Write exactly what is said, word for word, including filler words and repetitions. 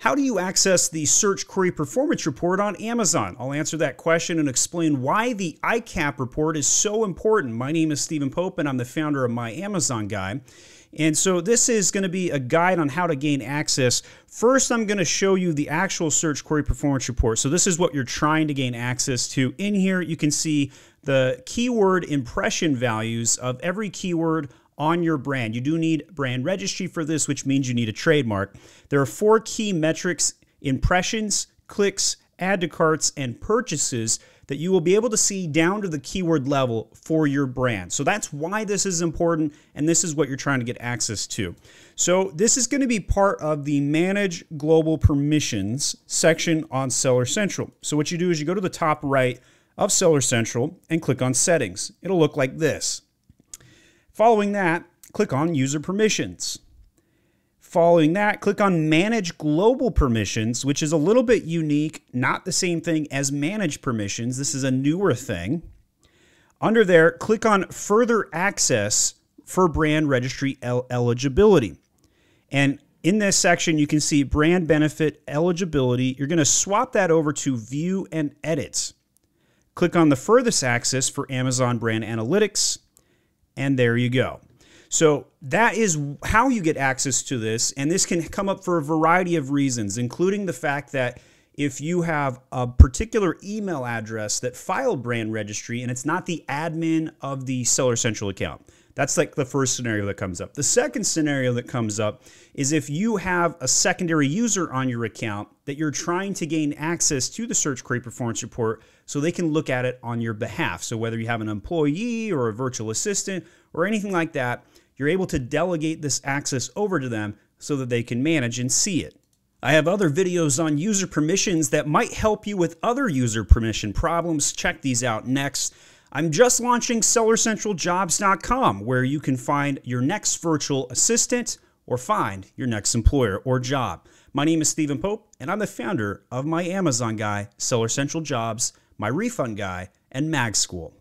How do you access the Search Query Performance Report on Amazon? I'll answer that question and explain why the I CAP report is so important. My name is Stephen Pope, and I'm the founder of My Amazon Guy. And so this is going to be a guide on how to gain access. First, I'm going to show you the actual Search Query Performance Report. So this is what you're trying to gain access to. In here, you can see the keyword impression values of every keyword on your brand. You do need brand registry for this, which means you need a trademark. There are four key metrics: impressions, clicks, add to carts, and purchases that you will be able to see down to the keyword level for your brand. So that's why this is important, and this is what you're trying to get access to. So this is going to be part of the Manage Global Permissions section on Seller Central. So what you do is you go to the top right of Seller Central and click on Settings. It'll look like this. Following that, click on User Permissions. Following that, click on Manage Global Permissions, which is a little bit unique, not the same thing as Manage Permissions. This is a newer thing. Under there, click on Further Access for Brand Registry el- Eligibility. And in this section, you can see Brand Benefit Eligibility. You're going to swap that over to View and Edits. Click on the Furthest Access for Amazon Brand Analytics. And there you go. So that is how you get access to this. And this can come up for a variety of reasons, including the fact that if you have a particular email address that filed brand registry and it's not the admin of the Seller Central account. That's like the first scenario that comes up. The second scenario that comes up is if you have a secondary user on your account that you're trying to gain access to the Search Query Performance Report so they can look at it on your behalf. So whether you have an employee or a virtual assistant or anything like that, you're able to delegate this access over to them so that they can manage and see it. I have other videos on user permissions that might help you with other user permission problems. Check these out next. I'm just launching Seller Central Jobs dot com, where you can find your next virtual assistant or find your next employer or job. My name is Stephen Pope, and I'm the founder of My Amazon Guy, Seller Central Jobs, My Refund Guy, and MagSchool.